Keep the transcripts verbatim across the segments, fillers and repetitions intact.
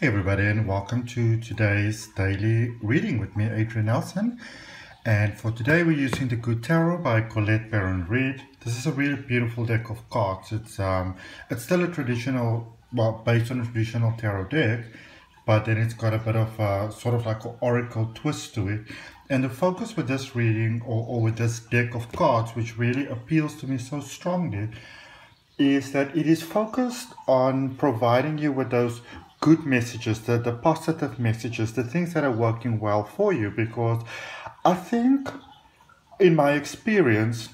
Hey everybody, and welcome to today's daily reading with me, Adrian Nelson. And for today we're using the Good Tarot by Colette Baron-Reed. This is a really beautiful deck of cards. It's um, it's still a traditional, well, based on a traditional tarot deck, but then it's got a bit of a, sort of like an oracle twist to it. And the focus with this reading, or, or with this deck of cards, which really appeals to me so strongly, is that it is focused on providing you with those good messages, the, the positive messages, the things that are working well for you. Because I think, in my experience,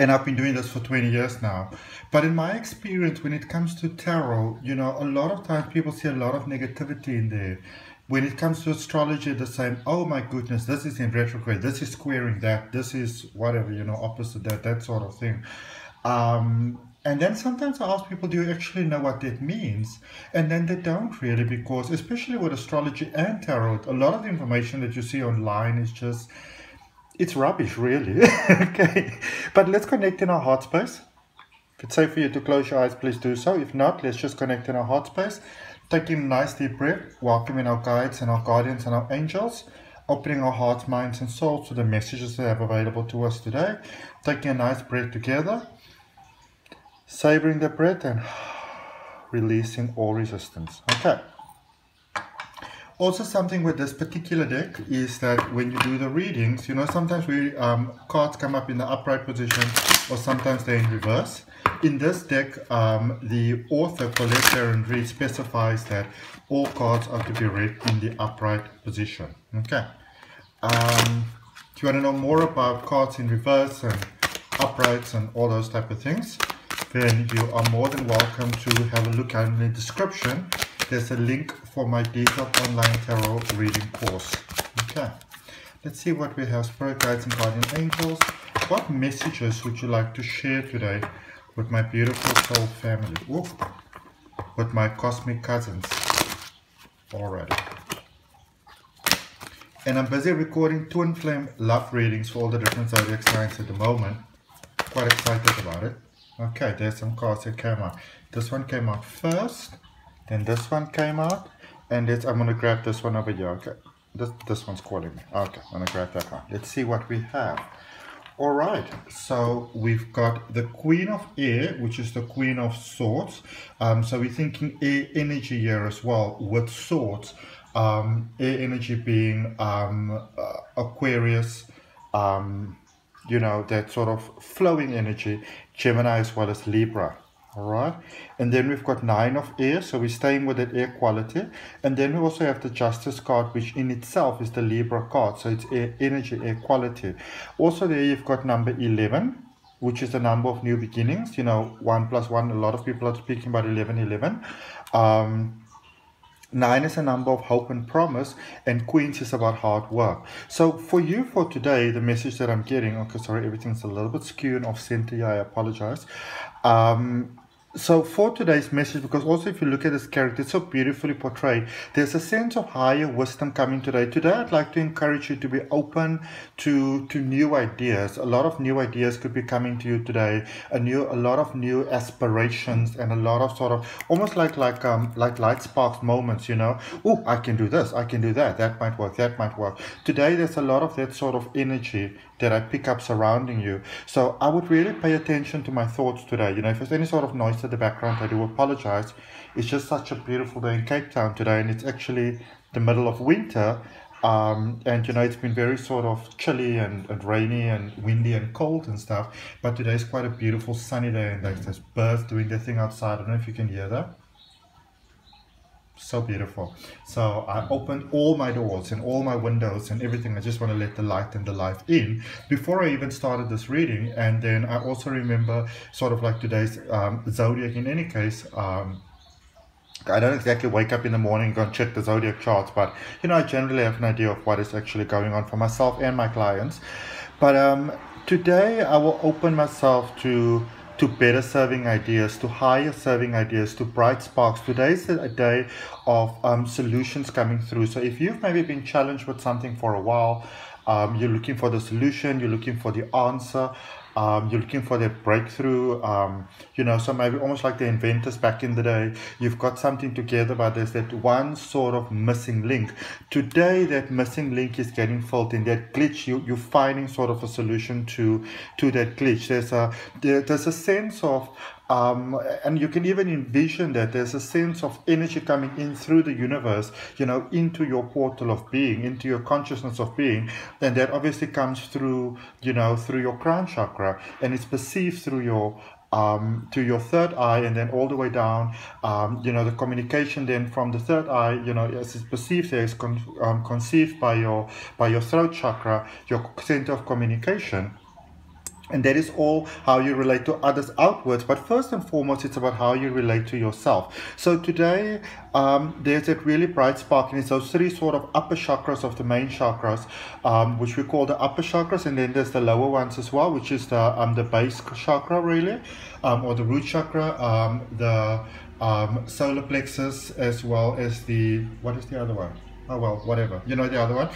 and I've been doing this for twenty years now, but in my experience when it comes to tarot, you know, a lot of times people see a lot of negativity in there. When it comes to astrology, the same, oh my goodness, this is in retrograde, this is squaring that, this is whatever, you know, opposite that, that sort of thing. Um, And then sometimes I ask people, do you actually know what that means? And then they don't really, because especially with astrology and tarot, a lot of the information that you see online is just, it's rubbish, really. Okay, but let's connect in our heart space. If it's safe for you to close your eyes, please do so. If not, let's just connect in our heart space. Taking a nice deep breath, welcoming our guides and our guardians and our angels. Opening our hearts, minds and souls to the messages they have available to us today. Taking a nice breath together. Savoring the breath and releasing all resistance. Okay. Also, something with this particular deck is that when you do the readings, you know, sometimes we um, cards come up in the upright position, or sometimes they're in reverse. In this deck, um, the author, Colette Baron-Reed, specifies that all cards are to be read in the upright position. Okay. Um, if you want to know more about cards in reverse and uprights and all those type of things, then you are more than welcome to have a look at in the description. There's a link for my detailed online tarot reading course. Okay, let's see what we have. Spirit guides and guardian angels, what messages would you like to share today with my beautiful soul family? Ooh, with my cosmic cousins. Alright. And I'm busy recording twin flame love readings for all the different zodiac signs at the moment. Quite excited about it. Okay, there's some cards that came out. This one came out first, then this one came out, and it's, I'm going to grab this one over here. Okay, this, this one's calling me. Okay, I'm going to grab that one. Let's see what we have. All right, so we've got the Queen of Air, which is the Queen of Swords. Um, so we're thinking air energy here as well with swords. Um, air energy being um, uh, Aquarius, um, you know, that sort of flowing energy, Gemini as well as Libra. All right, and then we've got nine of air, so we're staying with that air quality. And then we also have the Justice card, which in itself is the Libra card, so it's air energy, air quality. Also there you've got number eleven, which is the number of new beginnings, you know, one plus one. A lot of people are speaking about eleven eleven. um Nine is a number of hope and promise, and Queens is about hard work. So for you for today, the message that I'm getting, okay, sorry, everything's a little bit skewed and off center here, I apologize. Um, so for today's message, because also if you look at this character, it's so beautifully portrayed, there's a sense of higher wisdom coming today. Today, I'd like to encourage you to be open to, to new ideas. A lot of new ideas could be coming to you today. A new, a lot of new aspirations, and a lot of sort of, almost like, like, um, like light sparks moments, you know. Oh, I can do this, I can do that, that might work, that might work. Today, there's a lot of that sort of energy that I pick up surrounding you. So I would really pay attention to my thoughts today. You know, if there's any sort of noise in the background, I do apologize. It's just such a beautiful day in Cape Town today, and it's actually the middle of winter. Um, and you know, it's been very sort of chilly and, and rainy and windy and cold and stuff. But today's quite a beautiful sunny day, and there's, there's birds doing their thing outside. I don't know if you can hear that. So beautiful. So I opened all my doors and all my windows and everything. I just want to let the light and the life in before I even started this reading. And then I also remember sort of like today's um, zodiac. In any case, um, I don't exactly wake up in the morning and go and check the zodiac charts, but you know, I generally have an idea of what is actually going on for myself and my clients. But um, today I will open myself to to better serving ideas, to higher serving ideas, to bright sparks. Today's a day of um, solutions coming through. So if you've maybe been challenged with something for a while, um, you're looking for the solution, you're looking for the answer, Um, you're looking for that breakthrough. Um, you know, so maybe almost like the inventors back in the day. You've got something together, but there's that one sort of missing link. Today, that missing link is getting filled in. That glitch, you, you're finding sort of a solution to to that glitch. There's a there, there's a sense of Um, and you can even envision that there's a sense of energy coming in through the universe, you know, into your portal of being, into your consciousness of being, and that obviously comes through, you know, through your crown chakra, and it's perceived through your Um, to your third eye, and then all the way down, um, you know, the communication then from the third eye, you know, as it's perceived there, is con um, conceived by your by your throat chakra, your center of communication. And that is all how you relate to others outwards. But first and foremost, it's about how you relate to yourself. So today, um, there's that really bright spark. And it's those three sort of upper chakras of the main chakras, um, which we call the upper chakras. And then there's the lower ones as well, which is the, um, the base chakra, really, um, or the root chakra, um, the um, solar plexus, as well as the, what is the other one? Oh, well, whatever. You know the other one.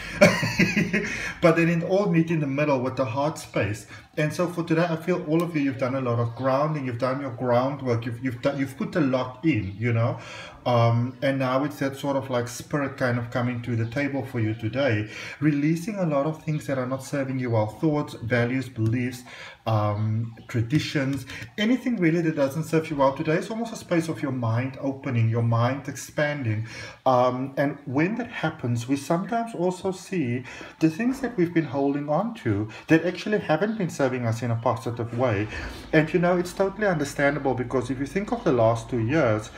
But then it all meet in the middle with the heart space. And so for today, I feel all of you, you've done a lot of grounding. You've done your groundwork. You've, you've, done, you've put a lot in, you know. Um, and now it's that sort of like spirit kind of coming to the table for you today. Releasing a lot of things that are not serving you well. Thoughts, values, beliefs, um, traditions. Anything really that doesn't serve you well today. It's almost a space of your mind opening, your mind expanding. Um, and when that happens, we sometimes also see the things that we've been holding on to that actually haven't been serving us in a positive way. And you know, it's totally understandable, because if you think of the last two years,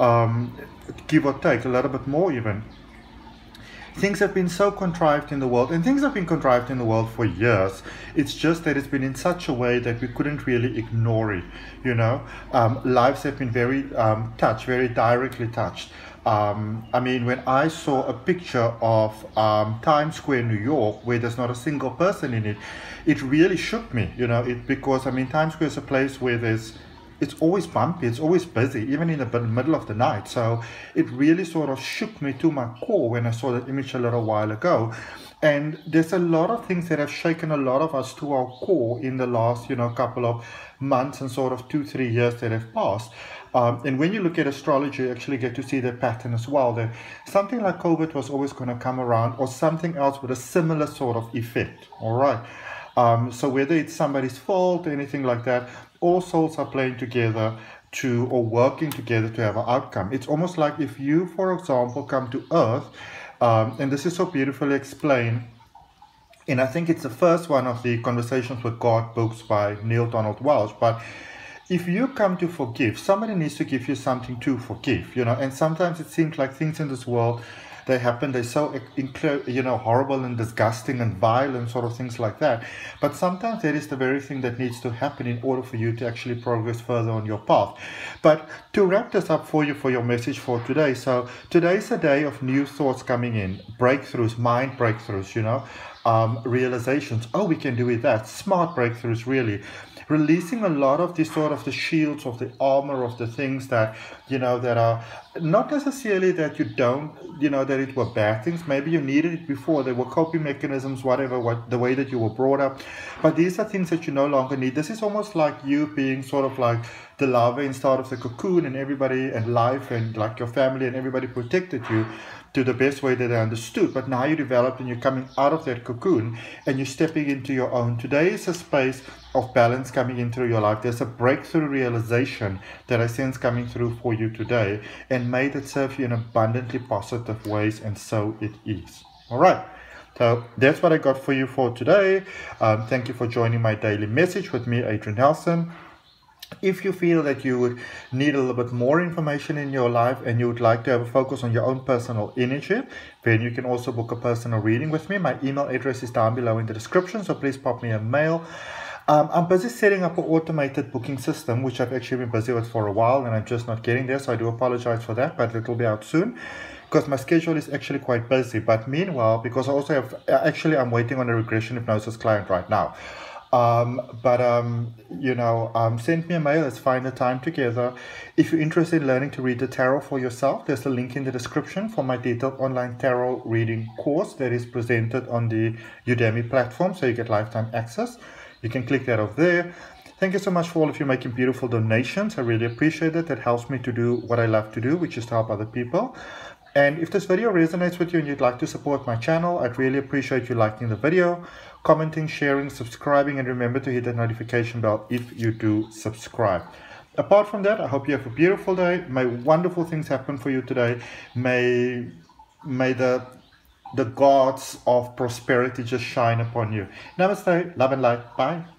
um, give or take a little bit more even, things have been so contrived in the world, and things have been contrived in the world for years. It's just that it's been in such a way that we couldn't really ignore it, you know. Um, lives have been very um, touched, very directly touched. Um, I mean, when I saw a picture of um, Times Square, New York, where there's not a single person in it, it really shook me, you know, it, because, I mean, Times Square is a place where there's, it's always bumpy, it's always busy, even in the middle of the night. So it really sort of shook me to my core when I saw that image a little while ago. And there's a lot of things that have shaken a lot of us to our core in the last, you know, couple of months and sort of two, three years that have passed. Um, and when you look at astrology, you actually get to see that pattern as well, that something like COVID was always going to come around, or something else with a similar sort of effect, all right? Um, so whether it's somebody's fault or anything like that, all souls are playing together to, or working together to have an outcome. It's almost like if you, for example, come to Earth, um, and this is so beautifully explained, and I think it's the first one of the Conversations with God books by Neil Donald Welsh, but if you come to forgive, somebody needs to give you something to forgive, you know, and sometimes it seems like things in this world, they happen, they're so, you know, horrible and disgusting and vile and sort of things like that. But sometimes that is the very thing that needs to happen in order for you to actually progress further on your path. But to wrap this up for you, for your message for today, so today's a day of new thoughts coming in, breakthroughs, mind breakthroughs, you know, um, realizations, oh, we can do it that, smart breakthroughs, really. Releasing a lot of these sort of the shields of the armor of the things that, you know, that are not necessarily that you don't, you know, that it were bad things. Maybe you needed it before. There were coping mechanisms, whatever, what the way that you were brought up. But these are things that you no longer need. This is almost like you being sort of like the larva inside of the cocoon, and everybody and life and like your family and everybody protected you to the best way that I understood, but now you developed and you're coming out of that cocoon and you're stepping into your own. Today is a space of balance coming into your life. There's a breakthrough realization that I sense coming through for you today, and may that serve you in abundantly positive ways, and so it is. All right. So that's what I got for you for today. Um, thank you for joining my daily message with me, Adrian Nelson. If you feel that you would need a little bit more information in your life and you would like to have a focus on your own personal energy, then you can also book a personal reading with me. My email address is down below in the description, so please pop me a mail. Um, I'm busy setting up an automated booking system, which I've actually been busy with for a while, and I'm just not getting there, so I do apologize for that, but it will be out soon, because my schedule is actually quite busy. But meanwhile, because I also have, actually I'm waiting on a regression hypnosis client right now. Um, but, um, you know, um, send me a mail, let's find the time together. If you're interested in learning to read the tarot for yourself, there's a link in the description for my detailed online tarot reading course that is presented on the Udemy platform, so you get lifetime access. You can click that off there. Thank you so much for all of you making beautiful donations. I really appreciate it. That helps me to do what I love to do, which is to help other people. And if this video resonates with you and you'd like to support my channel, I'd really appreciate you liking the video, commenting, sharing, subscribing, and remember to hit that notification bell if you do subscribe. Apart from that, I hope you have a beautiful day. May wonderful things happen for you today. May, may the, the gods of prosperity just shine upon you. Namaste, love and light, bye.